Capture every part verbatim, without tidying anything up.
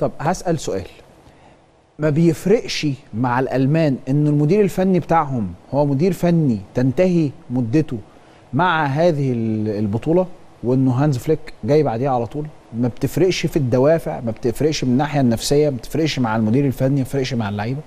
طب هسأل سؤال، ما بيفرقش مع الألمان إن المدير الفني بتاعهم هو مدير فني تنتهي مدته مع هذه البطولة وإنه هانز فليك جاي بعديها على طول؟ ما بتفرقش في الدوافع، ما بتفرقش من الناحية النفسية، ما بتفرقش مع المدير الفني، ما بتفرقش مع اللعيبة؟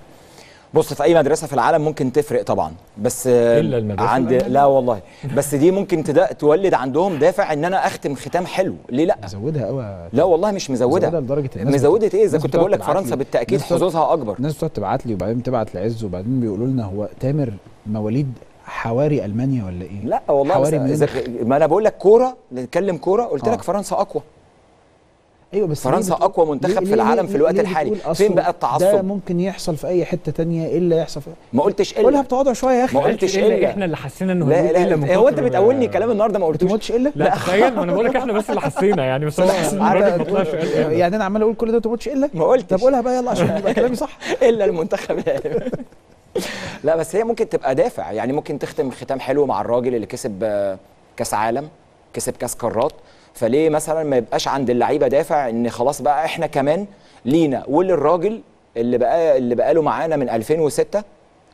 بص، في اي مدرسه في العالم ممكن تفرق طبعا، بس الا المدرسه عند لا والله، بس دي ممكن تولد عندهم دافع ان انا اختم ختام حلو، ليه لا؟ مزودها قوي. لا والله مش مزودها، مزودها لدرجه الناس مزوده ايه؟ اذا كنت بقول لك فرنسا بالتاكيد حظوظها اكبر. الناس بتقعد تبعت لي وبعدين تبعت لعز وبعدين بيقولوا لنا هو تامر مواليد حواري المانيا ولا ايه؟ لا والله حواري إذا ما انا بقول لك كوره، نتكلم كوره، قلت لك فرنسا اقوى. ايوه بس فرنسا اقوى منتخب ليه في العالم ليه في الوقت الحالي، فين بقى التعصب؟ ده ممكن يحصل في اي حته ثانيه الا يحصل في... ما قلتش الا، قولها بتواضع شويه يا اخي. ما قلتش الا، احنا اللي حسينا انه لا لا لا، هو انت بتقولني كلام النهارده ما قلتوش؟ ما قلتش الا، لا تخيل، ما انا بقول لك احنا بس اللي حسينا يعني، بس انا ما بطلعش يعني، انا عمال اقول كل ده انت ما قلتش الا، ما قلتش. طب قولها بقى يلا عشان يبقى كلامي صح. الا المنتخب. لا بس هي ممكن تبقى دافع يعني، ممكن تختم ختام حلو مع الراجل اللي كسب كاس عالم، كسب كاس قارات، فليه مثلا ما يبقاش عند اللعيبه دافع ان خلاص بقى احنا كمان لينا وللراجل اللي بقى اللي بقاله معانا من ألفين وستة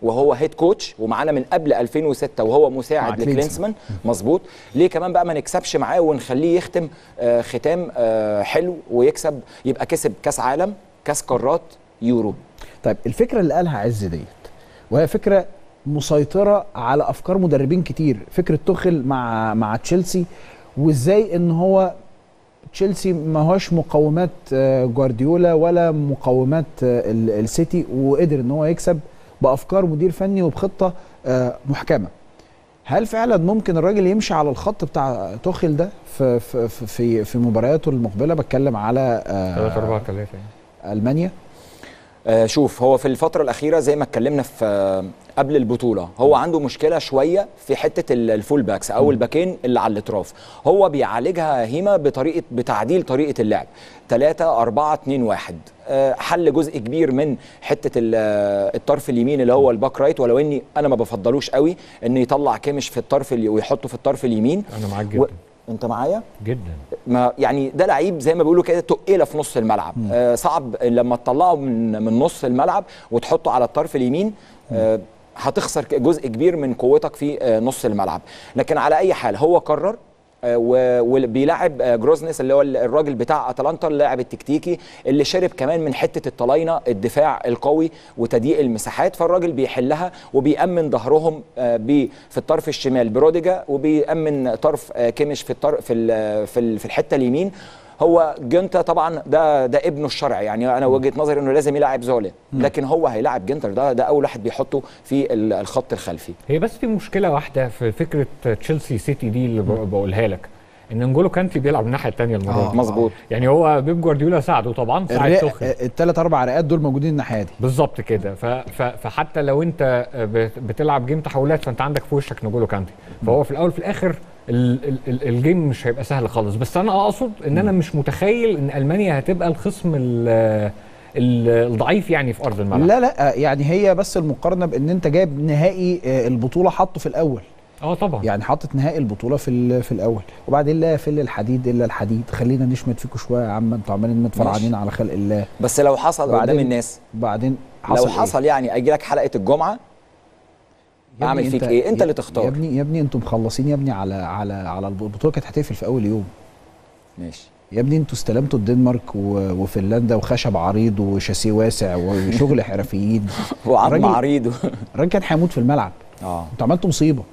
وهو هيد كوتش، ومعانا من قبل ألفين وستة وهو مساعد لكلينسمان، مظبوط، ليه كمان بقى ما نكسبش معاه ونخليه يختم آه ختام آه حلو ويكسب، يبقى كسب كاس عالم، كاس قارات، يورو. طيب الفكره اللي قالها عز ديت، وهي فكره مسيطره على افكار مدربين كتير، فكره توخل مع مع تشيلسي، وازاي ان هو تشيلسي ما هوش مقومات جوارديولا ولا مقومات السيتي، وقدر ان هو يكسب بافكار مدير فني وبخطه محكمه. هل فعلا ممكن الراجل يمشي على الخط بتاع توخيل ده في في في, في مبارياته المقبله؟ بتكلم على ثلاثة أربعة ثلاثة المانيا. شوف، هو في الفتره الاخيره زي ما اتكلمنا في قبل البطوله، هو عنده مشكله شويه في حته الفول باكس او الباكين اللي على الاطراف، هو بيعالجها هيما بطريقه بتعديل طريقه اللعب ثلاثة أربعة اتنين واحد، حل جزء كبير من حته الطرف اليمين اللي هو الباك رايت، ولو اني انا ما بفضلوش قوي ان يطلع كيمش في الطرف ويحطه في الطرف اليمين. انا معاك جدا و... انت معايا جدا، ما يعني ده لعيب زي ما بيقولوا كده تقيله في نص الملعب، آه صعب لما تطلعه من من نص الملعب وتحطه على الطرف اليمين، آه هتخسر جزء كبير من قوتك في آه نص الملعب. لكن على اي حال هو قرر آه وبيلعب آه جروزنس اللي هو الراجل بتاع اتلانتا، اللاعب التكتيكي اللي شرب كمان من حته الطلاينه، الدفاع القوي وتضييق المساحات، فالراجل بيحلها وبيأمن ظهرهم آه في الطرف الشمال بروديجا، وبيأمن طرف آه كيميش في الطرف في في الحته اليمين. هو جنتا طبعا ده ده ابنه الشرعي، يعني انا وجهه نظري انه لازم يلعب زولي، لكن هو هيلاعب جنتر، ده ده اول واحد بيحطه في الخط الخلفي. هي بس في مشكله واحده في فكره تشيلسي سيتي دي اللي بقولها لك، ان انجولو كانتي بيلعب الناحيه الثانيه المره دي. مظبوط، يعني هو بيب جوارديولا ساعده طبعا، ساعد توخيل، الثلاث اربع رئات دول موجودين الناحيه دي بالظبط كده، فحتى لو انت بتلعب جيم تحولات فانت عندك في وشك انجولو كانتي، فهو في الاول في الاخر الجيم مش هيبقى سهل خالص. بس انا اقصد ان انا مش متخيل ان المانيا هتبقى الخصم الضعيف يعني في ارض الملعب. لا لا يعني هي بس المقارنه بان انت جايب نهائي البطوله حاطه في الاول. اه طبعا، يعني حاطط نهائي البطوله في في الاول، وبعدين لا يفل الحديد الا الحديد، خلينا نشمت فيكم شويه يا عم، انتوا عمالين متفرعنين على خلق الله. بس لو حصل قدام الناس، بعدين حصل لو حصل إيه؟ يعني اجي لك حلقه الجمعه اعمل فيك ايه؟ انت اللي تختار يا ابني. يا ابني انتوا مخلصين يا ابني على على على البطوله، كانت هتقفل في اول يوم. ماشي يا ابني، انتوا استلمتوا الدنمارك وفنلندا وخشب عريض وشاسيه واسع وشغل حرفيين وعظم عريض، الراجل كان هيموت في الملعب. اه انتوا عملتوا مصيبه.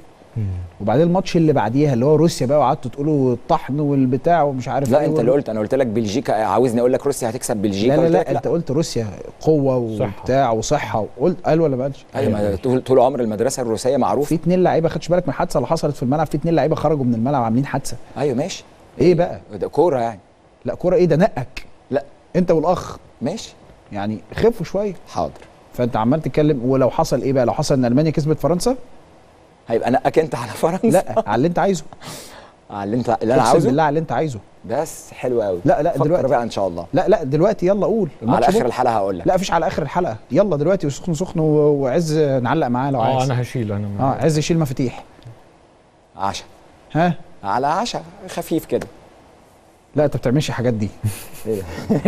وبعدين الماتش اللي بعديها اللي هو روسيا بقى، وقعدتوا تقولوا الطحن والبتاع ومش عارف لا ايه. لا انت اللي قلت، انا قلت لك بلجيكا، عاوزني اقول لك روسيا هتكسب بلجيكا؟ لا لا, لا, لا انت قلت روسيا قوه وبتاع وصحه، وقلت قال ولا ما قالش؟ ايوه، طول عمر المدرسه الروسيه معروف، في اتنين لعيبه، خدتش بالك من الحادثه اللي حصلت في الملعب؟ في اتنين لعيبه خرجوا من الملعب عاملين حادثه. ايوه ماشي، ايه بقى ده كوره يعني؟ لا كوره ايه ده، نقك، لا انت والاخ ماشي يعني، خفوا شويه. حاضر، فانت عمال تتكلم، ولو حصل ايه بقى؟ لو حصل ان المانيا كسبت فرنسا هيبقى نقك انت على فرنسا. لا على اللي انت عايزه، على اللي انت اللي انا عاوزه، اقسم بالله على اللي انت عايزه. بس حلو قوي. لا لا دلوقتي بقى ان شاء الله. لا لا دلوقتي يلا قول على اخر الحلقه. هقول لك لا مفيش على اخر الحلقه، يلا دلوقتي سخن سخن، وعز نعلق معاه لو عايز. اه انا هشيل، انا اه عز يشيل مفاتيح. عشاء، ها على عشاء خفيف كده. لا انت ما بتعملش الحاجات دي.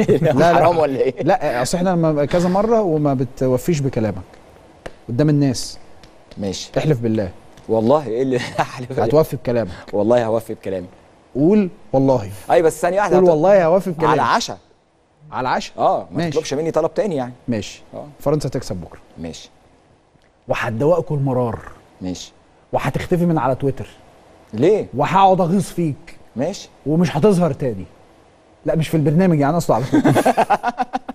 لا لا حرام ولا ايه؟ لا اصل احنا لما كذا مره وما بتوفيش بكلامك قدام الناس. ماشي احلف بالله. والله ايه اللي احلف؟ هتوفي بكلامك. والله هوفي بكلامي. قول والله. اي بس ثانيه واحده. قول والله هوفي بكلامك. على عشاء. على عشاء. اه ما تطلبش مني طلب تاني يعني. ماشي. اه فرنسا تكسب بكره. ماشي. وهتدوقكوا المرار. ماشي. وهتختفي من على تويتر. ليه؟ وهقعد اغيظ فيك. ماشي. ومش هتظهر تاني. لا مش في البرنامج يعني اصلا على